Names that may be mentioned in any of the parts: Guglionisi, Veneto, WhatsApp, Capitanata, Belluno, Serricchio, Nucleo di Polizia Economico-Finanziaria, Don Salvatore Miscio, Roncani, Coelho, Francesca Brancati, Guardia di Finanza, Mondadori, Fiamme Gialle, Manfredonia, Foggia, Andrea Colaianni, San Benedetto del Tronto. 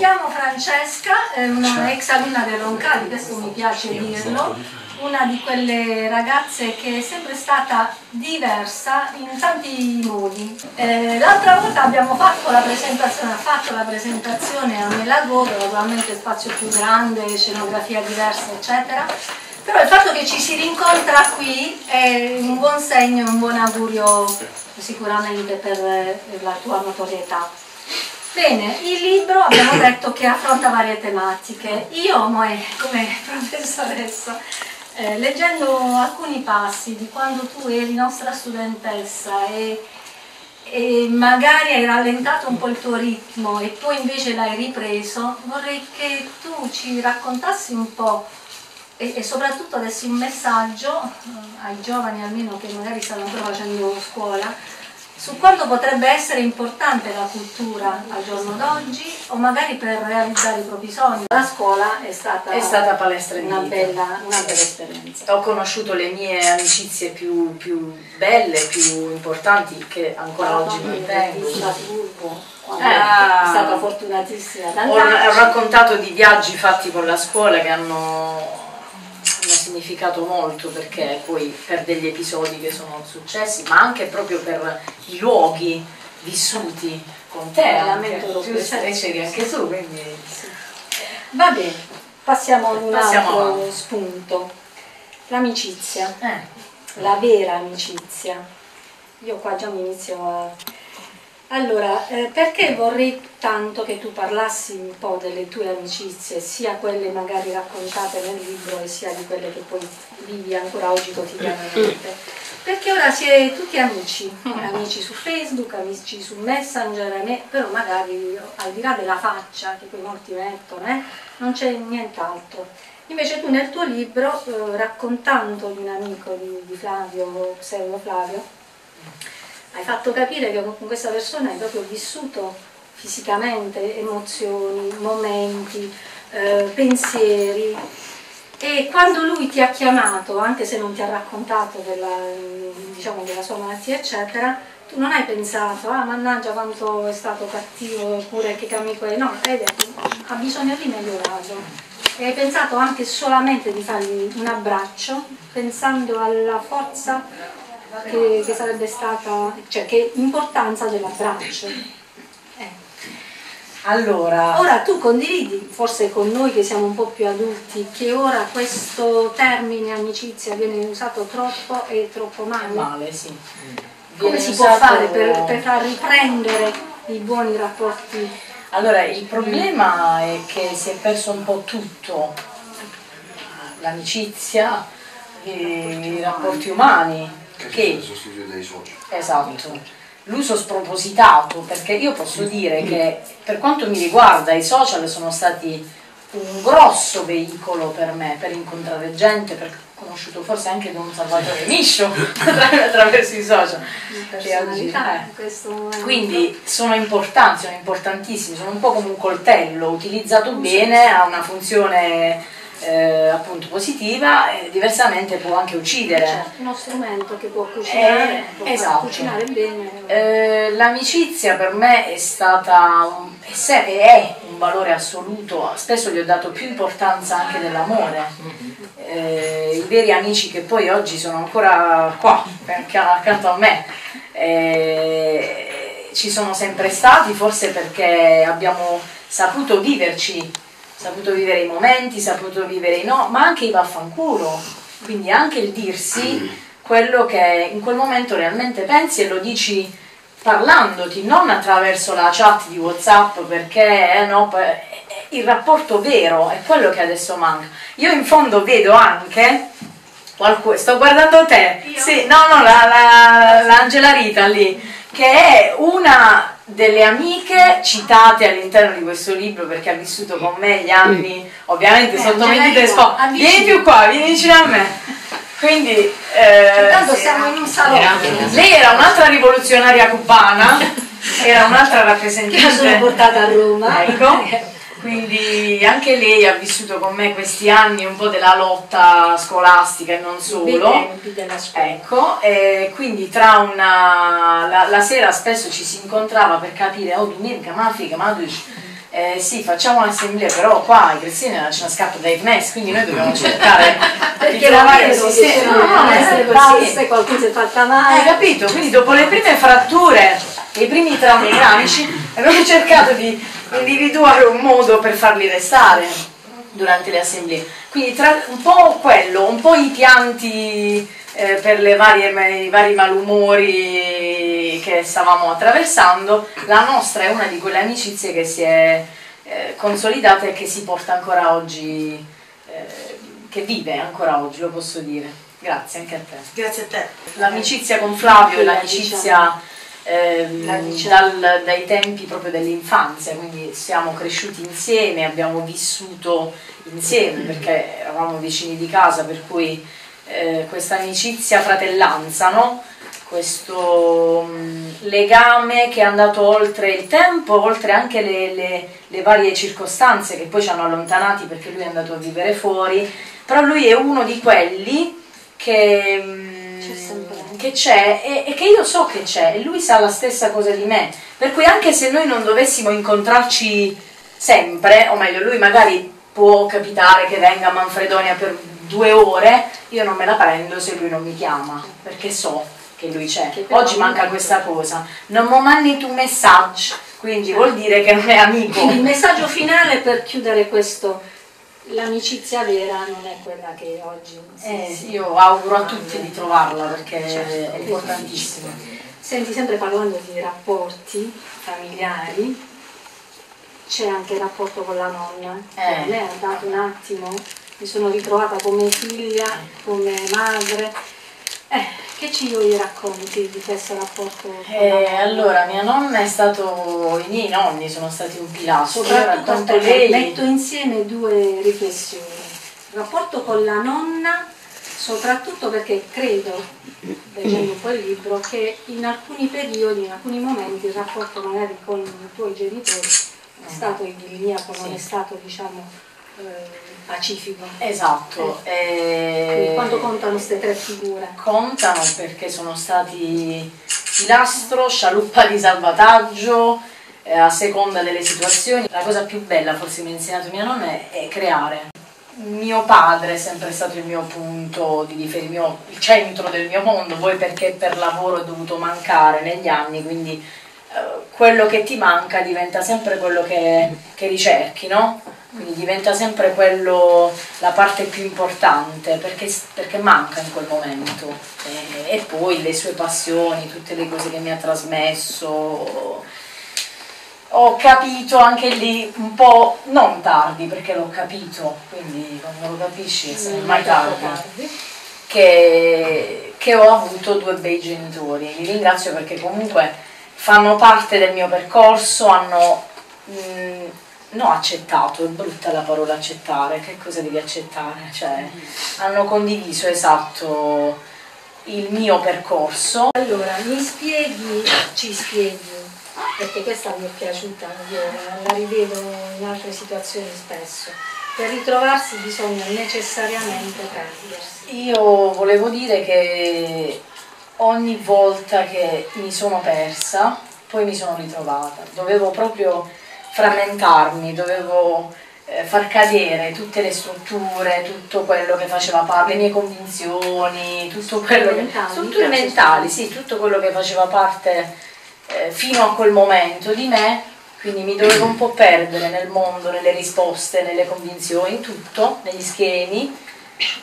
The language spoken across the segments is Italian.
chiamo Francesca, una ex alunna del Roncani, questo mi piace dirlo, una di quelle ragazze che è sempre stata diversa in tanti modi. L'altra volta abbiamo fatto la presentazione, a Melagoro, naturalmente spazio più grande, scenografia diversa, eccetera. Però il fatto che ci si rincontra qui è un buon segno, un buon augurio sicuramente per la tua notorietà. Bene, il libro abbiamo detto che affronta varie tematiche. Io, come professoressa, leggendo alcuni passi di quando tu eri nostra studentessa e magari hai rallentato un po' il tuo ritmo e poi invece l'hai ripreso, vorrei che tu ci raccontassi un po' e soprattutto adesso un messaggio ai giovani, almeno che magari stanno ancora facendo scuola, su quanto potrebbe essere importante la cultura al giorno d'oggi o magari per realizzare i propri sogni. La scuola è stata palestra di vita, una bella esperienza. Ho conosciuto le mie amicizie più belle, più importanti, che ancora oggi mantengo. È stata fortunatissima. Ho raccontato di viaggi fatti con la scuola che hanno significato molto, perché poi per degli episodi che sono successi, ma anche proprio per i luoghi vissuti con te, anche tu, quindi sì. Va bene, passiamo ad un altro spunto, l'amicizia, la vera amicizia. Io qua già mi inizio a... Allora, perché vorrei tanto che tu parlassi un po' delle tue amicizie, sia quelle magari raccontate nel libro e sia di quelle che poi vivi ancora oggi quotidianamente? Perché ora si è tutti amici, amici su Facebook, amici su Messenger, però magari al di là della faccia che poi molti mettono, non c'è nient'altro. Invece tu nel tuo libro, raccontando di un amico di Flavio, pseudo Flavio, hai fatto capire che con questa persona hai proprio vissuto fisicamente emozioni, momenti, pensieri, e quando lui ti ha chiamato, anche se non ti ha raccontato della sua malattia eccetera, tu non hai pensato ah mannaggia quanto è stato cattivo oppure che amico è, no, hai detto ha bisogno di migliorarlo. E hai pensato anche solamente di fargli un abbraccio, pensando alla forza che sarebbe stata, cioè che importanza dell'abbraccio. Allora, ora tu condividi, forse con noi che siamo un po' più adulti, che ora questo termine amicizia viene usato troppo e troppo male. Male, sì. Come si può fare per far riprendere i buoni rapporti? Allora, il problema è che si è perso un po' tutto, l'amicizia, i rapporti umani. Che esatto, l'uso spropositato, perché io posso dire che per quanto mi riguarda i social sono stati un grosso veicolo per me, per incontrare gente, per conosciuto forse anche Don Salvatore Miscio attraverso i social, quindi sono importanti, sono importantissimi, sono un po' come un coltello utilizzato bene, ha una funzione appunto positiva, diversamente può anche uccidere. Certo, uno strumento che può cucinare, esatto. Cucinare bene. L'amicizia per me è stata è un valore assoluto, spesso gli ho dato più importanza anche dell'amore. I veri amici che poi oggi sono ancora qua, accanto a me, ci sono sempre stati, forse perché abbiamo saputo viverci. Saputo vivere i momenti, saputo vivere i no, ma anche i vaffanculo, quindi anche il dirsi quello che in quel momento realmente pensi e lo dici parlandoti, non attraverso la chat di WhatsApp, perché no, il rapporto vero è quello che adesso manca. Io in fondo vedo anche, sto guardando te, sì, no, l'Angela Rita lì, che è una delle amiche citate all'interno di questo libro, perché ha vissuto con me gli anni, ovviamente sotto medite, vieni più qua, vieni vicino a me, quindi intanto siamo in un salotto. Lei era un'altra rivoluzionaria cubana, era un'altra rappresentante che sono portata a Roma, ecco. Quindi anche lei ha vissuto con me questi anni un po' della lotta scolastica e non solo, ecco, e quindi tra la sera spesso ci si incontrava per capire, oh domenica, ma figa, ma sì, facciamo l'assemblea, però qua i cristiani hanno una scappa dai FNES, quindi noi dobbiamo cercare perché la Maria non qualcuno si fatta male, hai capito? Quindi dopo le prime fratture e i primi traumi cranici abbiamo cercato di individuare un modo per farli restare durante le assemblee, quindi tra un po' quello, un po' i pianti per i vari malumori che stavamo attraversando. La nostra è una di quelle amicizie che si è consolidata e che si porta ancora oggi, che vive ancora oggi, lo posso dire. Grazie anche a te. Grazie a te. L'amicizia con Flavio è l'amicizia dai tempi proprio dell'infanzia, quindi siamo cresciuti insieme, abbiamo vissuto insieme perché eravamo vicini di casa, per cui questa amicizia, fratellanza, no? Questo legame che è andato oltre il tempo, oltre anche le varie circostanze che poi ci hanno allontanati, perché lui è andato a vivere fuori, però lui è uno di quelli che c'è e che io so che c'è, e lui sa la stessa cosa di me, per cui anche se noi non dovessimo incontrarci sempre, o meglio lui magari può capitare che venga a Manfredonia per 2 ore, io non me la prendo se lui non mi chiama, perché so che lui c'è. Oggi manca questa cosa, non mi mandi tu messaggio, quindi vuol dire che non è amico. Quindi il messaggio finale per chiudere questo: l'amicizia vera non è quella che oggi io auguro a tutti di trovarla, perché certo, è importantissima. Senti, sempre parlando di rapporti familiari, c'è anche il rapporto con la nonna, che lei ha dato un attimo. Mi sono ritrovata come figlia, come madre. Che ci vuoi racconti di questo rapporto con la... Allora, mia nonna è stato... i miei nonni sono stati un pilastro. Soprattutto perché lei... metto insieme 2 riflessioni. Il rapporto con la nonna, soprattutto perché credo, leggendo un po' il libro, che in alcuni periodi, in alcuni momenti, il rapporto magari con i tuoi genitori è stato idilliaco, non è stato, diciamo... pacifico. Esatto. Quindi quanto contano queste 3 figure? Contano perché sono stati pilastro, scialuppa di salvataggio, a seconda delle situazioni. La cosa più bella, forse mi ha insegnato mia nonna, è creare. Mio padre è sempre stato il mio punto di riferimento, il centro del mio mondo, poi perché per lavoro ho dovuto mancare negli anni, quindi quello che ti manca diventa sempre quello che ricerchi, no? Quindi diventa sempre quello, la parte più importante, perché manca in quel momento. E poi le sue passioni, tutte le cose che mi ha trasmesso. Ho capito anche lì un po', non tardi, perché l'ho capito, quindi quando lo capisci non è mai tardi. Che ho avuto 2 bei genitori, li ringrazio perché comunque fanno parte del mio percorso, hanno... no, accettato, è brutta la parola accettare, che cosa devi accettare? Cioè, hanno condiviso, esatto, il mio percorso. Allora, ci spieghi, perché questa mi è piaciuta, la rivedo in altre situazioni spesso. Per ritrovarsi bisogna necessariamente perdersi. Io volevo dire che ogni volta che mi sono persa, poi mi sono ritrovata, dovevo proprio... frammentarmi, dovevo far cadere tutte le strutture, tutto quello che faceva parte, le mie convinzioni, tutto quello che, strutture mentali, sì, tutto quello che faceva parte fino a quel momento di me, quindi mi dovevo un po' perdere nel mondo, nelle risposte, nelle convinzioni, tutto, negli schemi,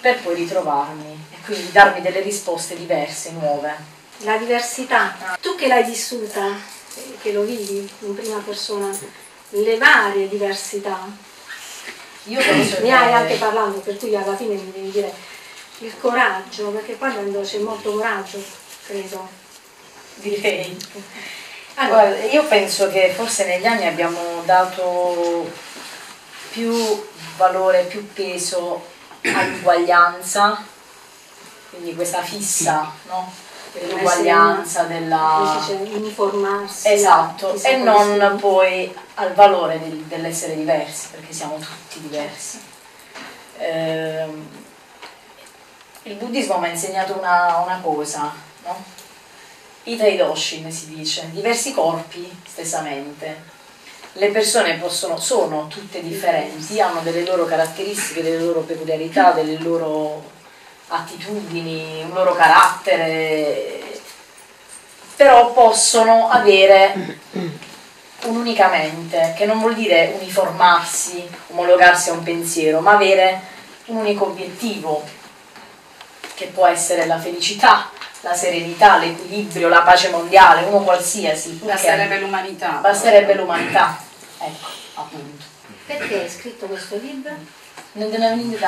per poi ritrovarmi e quindi darmi delle risposte diverse, nuove. La diversità, tu che l'hai vissuta, che lo vivi in prima persona, le varie diversità, io penso ne hai anche parlato, per cui alla fine mi devi dire il coraggio, perché qua c'è molto coraggio, credo, direi. Allora, guarda, io penso che forse negli anni abbiamo dato più valore, più peso all'uguaglianza, quindi questa fissa, no? Dell'uguaglianza, della... uniformarsi. Esatto, e non poi al valore dell'essere diversi, perché siamo tutti diversi. Il buddismo mi ha insegnato una cosa, no? Ita e doshin si dice, diversi corpi, stessa mente. le persone sono tutte differenti, hanno delle loro caratteristiche, delle loro peculiarità, delle loro attitudini, un loro carattere, però possono avere un'unica mente, che non vuol dire uniformarsi, omologarsi a un pensiero, ma avere un unico obiettivo, che può essere la felicità, la serenità, l'equilibrio, la pace mondiale, uno qualsiasi. Basterebbe l'umanità. Basterebbe l'umanità, ecco, appunto. Perché hai scritto questo libro? Non te ne ho non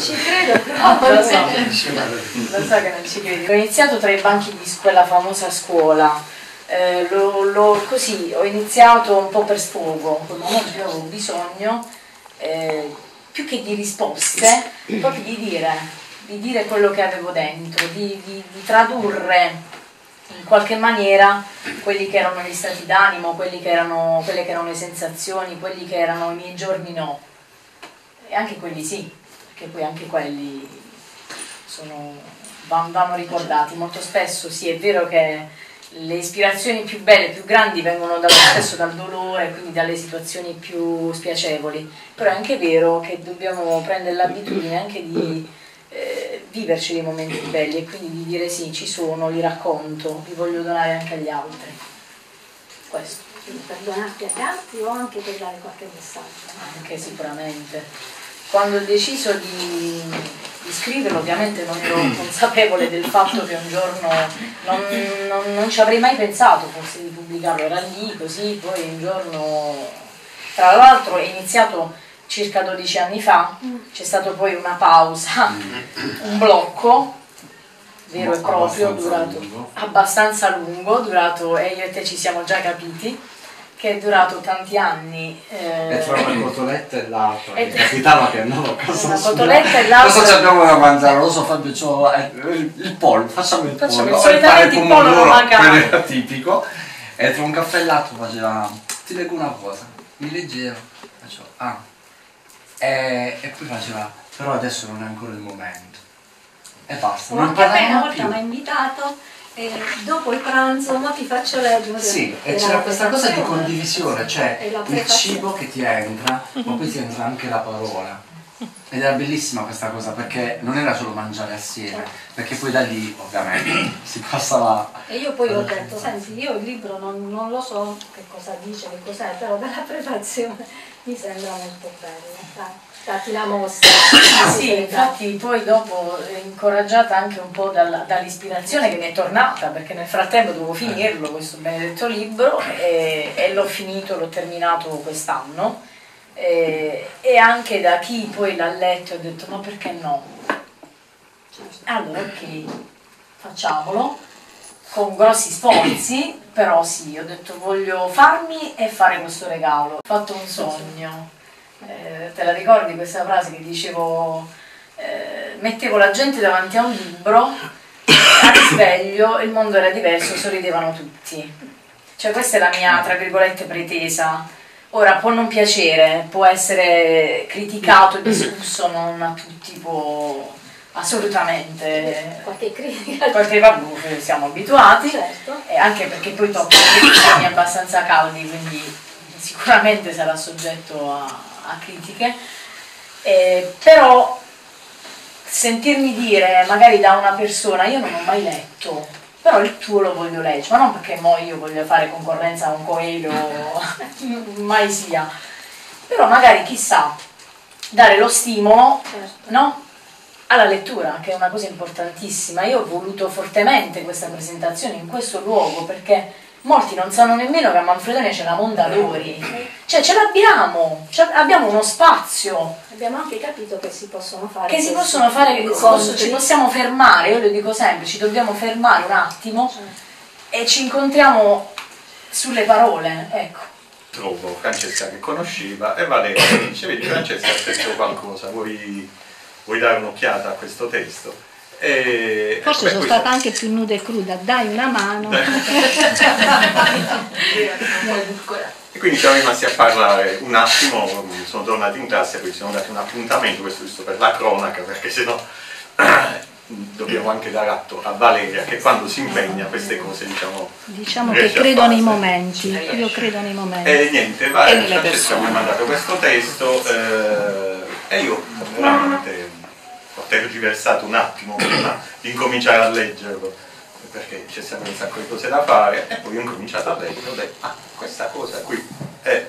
ci credo, però lo so. Lo so che non ci credi. Ho iniziato tra i banchi di quella famosa scuola. Così ho iniziato un po' per sfogo, con un momento che avevo bisogno più che di risposte, proprio di dire quello che avevo dentro, di tradurre in qualche maniera quelli che erano gli stati d'animo, quelle che erano le sensazioni, quelli che erano i miei giorni no, e anche quelli sì, perché poi anche quelli vanno ricordati. Molto spesso sì, è vero che le ispirazioni più belle, più grandi vengono dallo stesso, dal dolore, quindi dalle situazioni più spiacevoli, però è anche vero che dobbiamo prendere l'abitudine anche di viverci dei momenti belli, e quindi di dire sì, ci sono, li racconto, li voglio donare anche agli altri. Questo. Per donarti agli altri o anche per dare qualche messaggio? Anche sicuramente. Quando ho deciso di scriverlo, ovviamente non ero consapevole del fatto che un giorno non ci avrei mai pensato forse di pubblicarlo, era lì così, poi un giorno, tra l'altro è iniziato circa 12 anni fa, c'è stato poi una pausa, un blocco vero e proprio, abbastanza lungo, durato, e io e te ci siamo già capiti, che è durato tanti anni. E tra una cotoletta e l'altra, mi capitava che no, cosa abbiamo da mangiare? Lo so Fabio, il pollo, facciamo il pollo, solitamente il pollo non mancava, era tipico, e tra un caffè e l'altro faceva, ti leggo una cosa, mi leggevo, facevo, ah, e poi faceva, però adesso non è ancora il momento, e basta, non parlavamo più. Una volta mi ha invitato, e dopo il pranzo ma ti faccio leggere. Sì, e c'era questa cosa di condivisione, cioè il cibo che ti entra, ma poi ti entra anche la parola, ed era bellissima questa cosa, perché non era solo mangiare assieme, perché poi da lì ovviamente si passava. E io poi ho detto, senti, io il libro non lo so che cosa dice, che cos'è, però dalla prefazione mi sembra molto bello. Dati la mossa. Sì, infatti poi dopo, incoraggiata anche un po' dall'ispirazione che mi è tornata, perché nel frattempo dovevo finirlo questo benedetto libro, e l'ho finito, l'ho terminato quest'anno, e anche da chi poi l'ha letto ho detto ma perché no? Allora ok, facciamolo, con grossi sforzi, però sì, ho detto voglio farmi e fare questo regalo. Ho fatto un sogno. Te la ricordi questa frase che dicevo, mettevo la gente davanti a un libro, al sveglio il mondo era diverso, sorridevano tutti. Cioè questa è la mia, tra virgolette, pretesa. Ora può non piacere, può essere criticato e discusso, non a tutti può, assolutamente, qualche critica, qualche vabbè, siamo abituati, certo. E anche perché poi tocca temi abbastanza caldi, quindi sicuramente sarà soggetto a critiche, però sentirmi dire magari da una persona io non ho mai letto, però il tuo lo voglio leggere, ma non perché mo io voglio fare concorrenza a un Coelho, mai sia, però magari chissà, dare lo stimolo, certo, no? Alla lettura, che è una cosa importantissima. Io ho voluto fortemente questa presentazione in questo luogo perché molti non sanno nemmeno che a Manfredonia c'è la Mondadori, cioè ce l'abbiamo, abbiamo uno spazio. Abbiamo anche capito che si possono fare ci possiamo fermare, io lo dico sempre, ci dobbiamo fermare un attimo, e ci incontriamo sulle parole, ecco. Trovo Francesca che conosceva e Valeria dice, vedi Francesca ha scritto qualcosa, vuoi dare un'occhiata a questo testo? Forse sono stata anche più nuda e cruda, dai una mano. E quindi siamo rimasti a parlare un attimo, sono tornati in classe, poi ci siamo dati un appuntamento, questo giusto per la cronaca, perché sennò dobbiamo anche dare atto a Valeria che quando si impegna queste cose diciamo che credo nei momenti, io credo nei momenti. E niente, Valeria, Francesca mi ha mandato questo testo e io veramente ho tergiversato un attimo prima di incominciare a leggerlo, perché c'è sempre un sacco di cose da fare, e poi ho incominciato a leggere, ho detto questa cosa qui è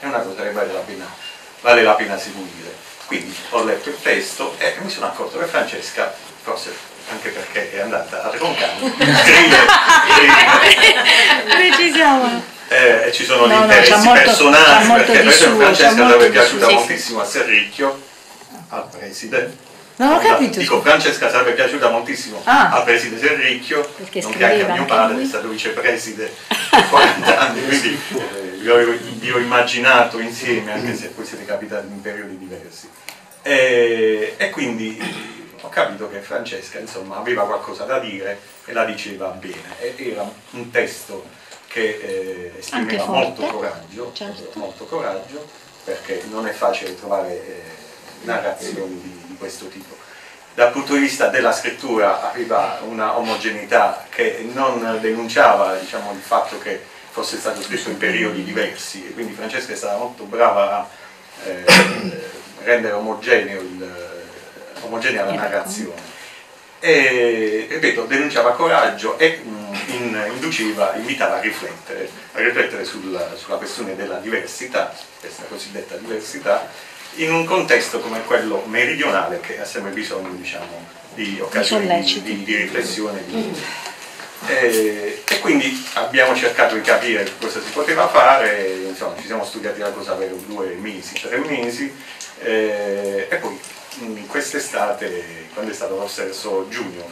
una cosa che vale la pena seguire. Quindi ho letto il testo e mi sono accorto che Francesca, forse anche perché è andata a Roncani, scrive. E ci sono gli interessi personali, perché per esempio Francesca le è piaciuta moltissimo a Serricchio, al preside. Non ho capito. Dico, Francesca sarebbe piaciuta moltissimo al preside Serricchio, nonché anche a mio padre, che è stato vicepreside per 40 anni, quindi vi ho immaginato insieme, anche se poi siete capitati in periodi diversi. E quindi ho capito che Francesca, insomma, aveva qualcosa da dire e la diceva bene. Era un testo che esprimeva molto coraggio, perché non è facile trovare narrazioni di questo tipo. Dal punto di vista della scrittura aveva una omogeneità che non denunciava, diciamo, il fatto che fosse stato scritto in periodi diversi, e quindi Francesca è stata molto brava a rendere omogenea la narrazione. E ripeto, denunciava coraggio e invitava a riflettere, sulla questione della diversità, questa cosiddetta diversità, in un contesto come quello meridionale, che ha sempre bisogno, diciamo, di occasioni di riflessione. E quindi abbiamo cercato di capire cosa si poteva fare, insomma, ci siamo studiati la cosa per 2 mesi, 3 mesi, e poi quest'estate, quando è stato verso giugno,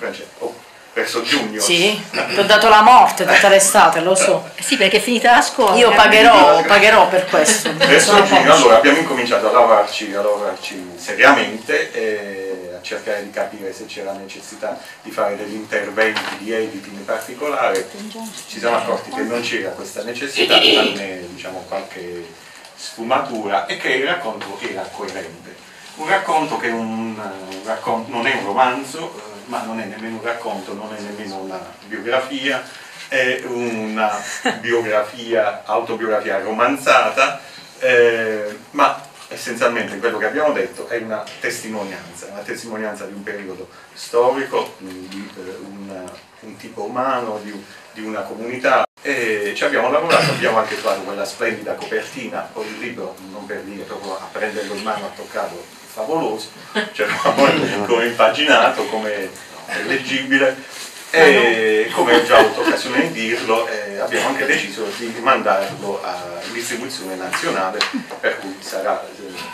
verso giugno. Sì, ti ho dato la morte tutta l'estate, lo so. Sì, perché è finita la scuola. Io pagherò per questo. Verso giugno, allora, abbiamo incominciato a lavorarci seriamente, a cercare di capire se c'era necessità di fare degli interventi di editing in particolare. Ci siamo accorti che non c'era questa necessità, tranne, diciamo, qualche sfumatura, e che il racconto era coerente. Un racconto che non è un romanzo, ma non è nemmeno un racconto, non è nemmeno una biografia, è una autobiografia romanzata, ma essenzialmente quello che abbiamo detto è una testimonianza di un periodo storico, di un tipo umano, di una comunità. E ci abbiamo lavorato, abbiamo anche fatto quella splendida copertina, poi il libro, non per dire, proprio a prenderlo in mano, a toccarlo, favoloso, cioè come impaginato, come leggibile, e come ho già avuto occasione di dirlo, abbiamo anche deciso di mandarlo a distribuzione nazionale, per cui sarà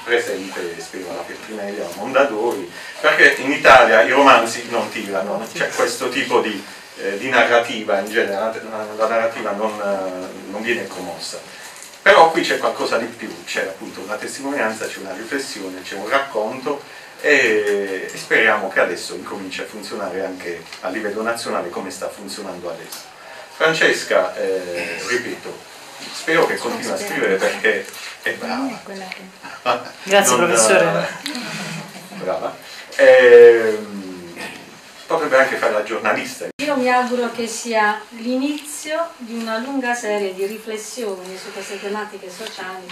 presente, spero, alla Capitanata, a Mondadori, perché in Italia i romanzi non tirano, cioè questo tipo di narrativa in genere, la narrativa non viene promossa. Però qui c'è qualcosa di più, c'è appunto una testimonianza, c'è una riflessione, c'è un racconto, e speriamo che adesso incominci a funzionare anche a livello nazionale come sta funzionando adesso. Francesca, ripeto, spero che continui a scrivere, perché è brava. Grazie professore. Brava. Potrebbe anche fare la giornalista. Io mi auguro che sia l'inizio di una lunga serie di riflessioni su queste tematiche sociali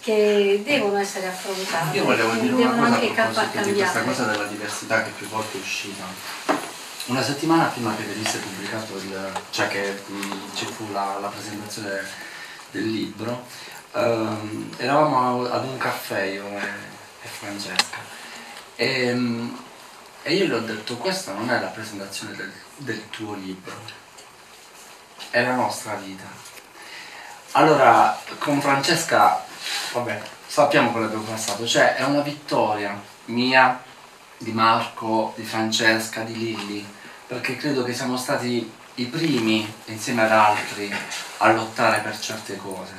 che devono essere affrontate. Io volevo dire una cosa di questa cosa della diversità, che più volte è uscita. Una settimana prima che venisse pubblicato, cioè che ci fu la presentazione del libro, eravamo ad un caffè, io e Francesca, e io le ho detto: questa non è la presentazione del tuo libro, è la nostra vita. Allora, con Francesca, vabbè, sappiamo quello che abbiamo passato, cioè è una vittoria mia, di Marco, di Francesca, di Lilli, perché credo che siamo stati i primi, insieme ad altri, a lottare per certe cose.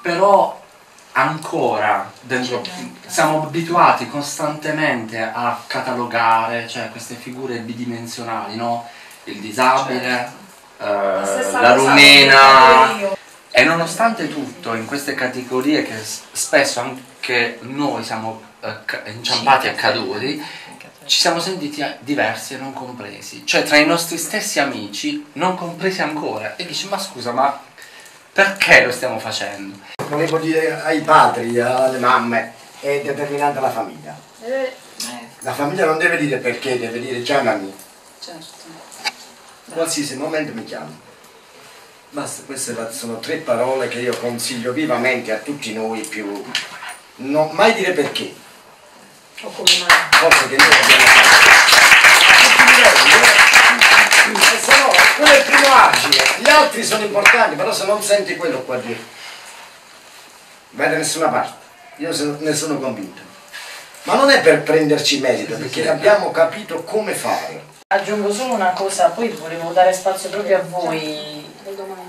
Però ancora dentro, siamo abituati costantemente a catalogare, cioè, queste figure bidimensionali, no? Il disabile, la rumena, e nonostante tutto in queste categorie che spesso anche noi siamo inciampati e caduti, ci siamo sentiti diversi e non compresi, cioè tra i nostri stessi amici non compresi ancora, e dici ma scusa, ma perché lo stiamo facendo? Volevo dire ai padri, alle mamme, è determinante la famiglia. La famiglia non deve dire perché, deve dire chiamami. Certo. Qualsiasi momento mi chiami. Basta, queste sono tre parole che io consiglio vivamente a tutti noi più. Non mai dire perché. O come mai. Cosa che noi abbiamo fatto. Se no, quello è il primo agile, gli altri sono importanti, però se non senti quello qua dietro, vai da nessuna parte. Io ne sono convinto. Ma non è per prenderci merito, perché abbiamo capito come fare. Aggiungo solo una cosa, poi volevo dare spazio proprio a voi,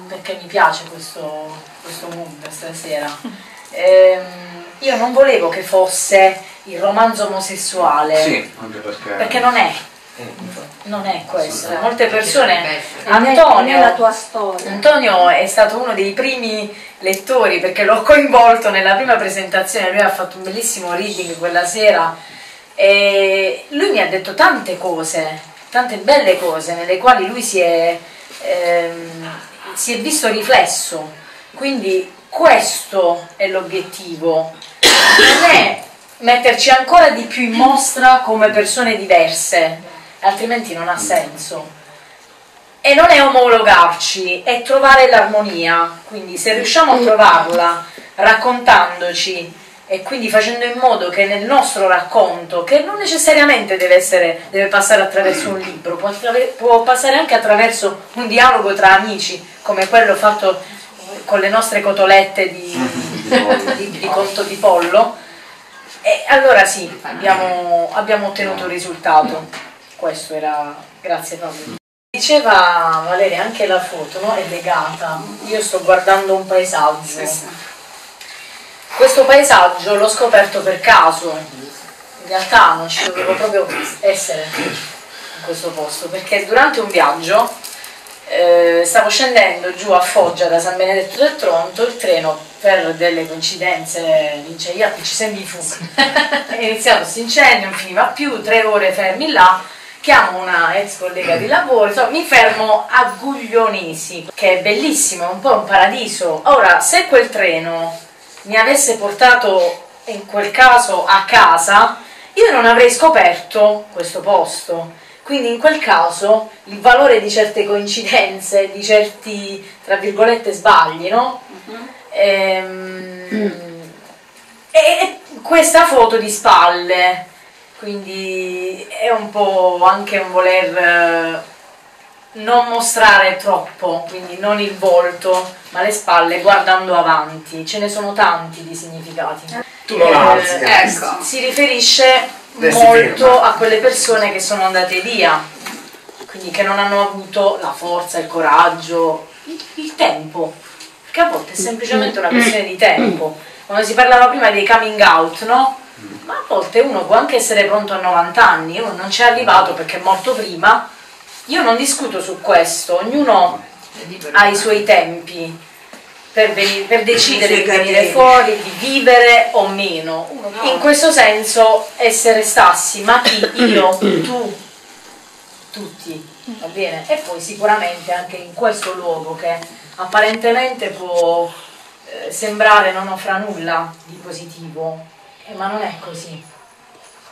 perché mi piace questo mood stasera. Io non volevo che fosse il romanzo omosessuale. Sì, anche perché non è. Non è questo. Molte persone. Antonio è stato uno dei primi lettori, perché l'ho coinvolto nella prima presentazione, lui ha fatto un bellissimo reading quella sera e lui mi ha detto tante cose, tante belle cose nelle quali lui si è visto riflesso. Quindi questo è l'obiettivo, non è metterci ancora di più in mostra come persone diverse, altrimenti non ha senso, e non è omologarci, è trovare l'armonia. Quindi se riusciamo a trovarla raccontandoci, e quindi facendo in modo che nel nostro racconto, che non necessariamente deve passare attraverso un libro, può passare anche attraverso un dialogo tra amici, come quello fatto con le nostre cotolette di conto di pollo, e allora sì, abbiamo ottenuto un risultato. Questo era, grazie proprio. Diceva Valeria, anche la foto, no? È legata. Io sto guardando un paesaggio. Questo paesaggio l'ho scoperto per caso. In realtà non ci dovevo proprio essere in questo posto, perché durante un viaggio stavo scendendo giù a Foggia da San Benedetto del Tronto, il treno per delle coincidenze vince gli altri, ci sembri fu. È iniziato questo incendio, non finiva più, 3 ore fermi là. Chiamo una ex collega di lavoro, insomma, mi fermo a Guglionisi, che è bellissimo, è un po' un paradiso. Ora, se quel treno mi avesse portato in quel caso a casa, io non avrei scoperto questo posto. Quindi in quel caso il valore di certe coincidenze, di certi, tra virgolette, sbagli, no? E questa foto di spalle, quindi è un po' anche un voler non mostrare troppo, quindi non il volto ma le spalle, guardando avanti. Ce ne sono tanti di significati. Tu non alzi, ecco. Si riferisce molto a quelle persone che sono andate via, quindi che non hanno avuto la forza, il coraggio, il tempo, che a volte è semplicemente una questione di tempo. Quando si parlava prima dei coming out, no? Ma a volte uno può anche essere pronto a 90 anni, uno non ci è arrivato perché è morto prima. Io non discuto su questo, ognuno ha i suoi tempi per decidere di venire fuori, di vivere o meno. In questo senso essere stassi, ma chi? Io, tu, tutti, va bene? E poi sicuramente anche in questo luogo che apparentemente può sembrare non offra nulla di positivo, ma non è così,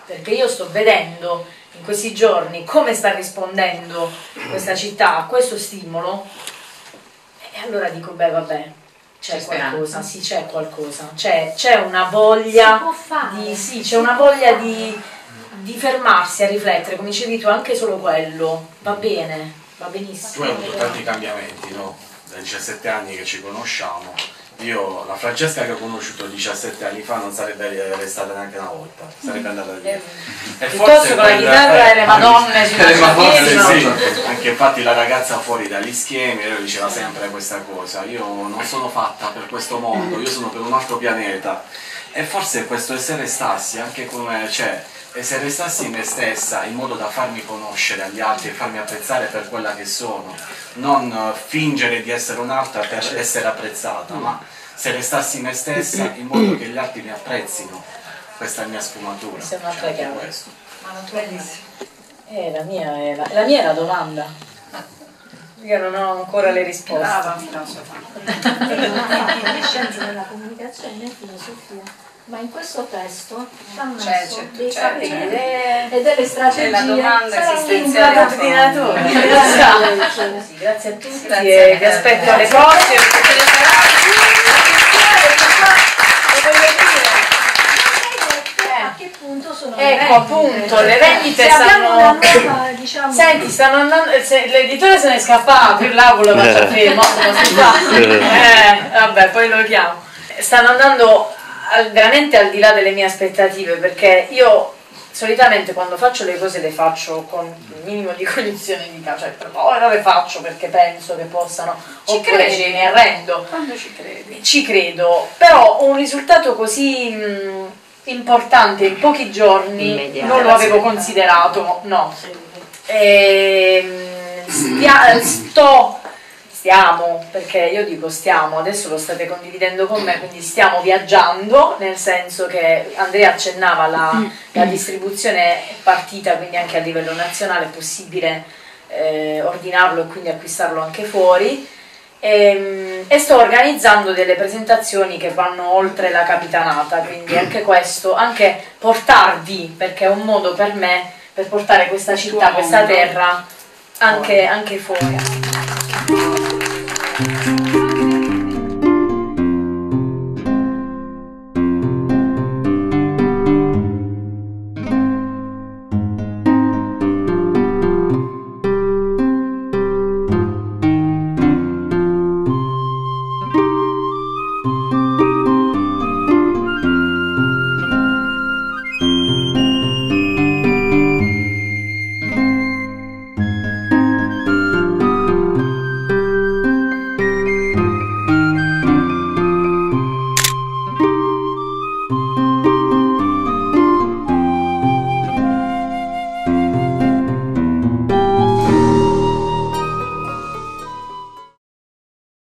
perché io sto vedendo in questi giorni come sta rispondendo questa città a questo stimolo, e allora dico beh vabbè, c'è qualcosa, sì, c'è qualcosa, c'è una voglia di, sì, c'è una voglia di fermarsi a riflettere, come dicevi tu, anche solo quello va bene, va benissimo. Tu hai avuto tanti cambiamenti, no? Dai 17 anni che ci conosciamo. Io, la Francesca che ho conosciuto 17 anni fa non sarebbe restata neanche una volta, sarebbe andata via. E forse con la chitarra e le madonne sulla sì. Anche infatti la ragazza fuori dagli schemi, lei diceva sempre questa cosa: io non sono fatta per questo mondo, io sono per un altro pianeta. E forse questo essere stassi, anche come, cioè, essere stassi in me stessa, in modo da farmi conoscere agli altri e farmi apprezzare per quella che sono, non fingere di essere un'altra per essere apprezzata, ma se restassi me stessa in modo che gli altri mi apprezzino. Questa è la mia sfumatura. Sembra un'altra chiave. Ma naturalissimo. La mia è la domanda. Io non ho ancora le risposte. Brava, le scienze della comunicazione e filosofia. Ma in questo testo hanno messo dei sapere e delle strategie. La domanda esistenziale del coordinatore. Grazie a tutti e vi aspetto alle prossime. A che punto sono le vendite? Ecco appunto, le vendite stanno... Senti, stanno andando... L'editore se ne è scappato, il lavoro lo faccio fermo. Vabbè, poi lo chiamo. Stanno andando... veramente al di là delle mie aspettative, perché io solitamente quando faccio le cose le faccio con il minimo di cognizione di causa, cioè ora le faccio perché penso che possano, oppure ce ne arrendo. Quando ci credi? Ci credo, però un risultato così importante in pochi giorni non lo avevo considerato, no. Stiamo, perché io dico stiamo, adesso lo state condividendo con me, quindi stiamo viaggiando, nel senso che Andrea accennava la distribuzione è partita, quindi anche a livello nazionale è possibile ordinarlo e quindi acquistarlo anche fuori, e sto organizzando delle presentazioni che vanno oltre la Capitanata, quindi anche questo, anche portarvi, perché è un modo per me per portare questa città, questa terra anche fuori.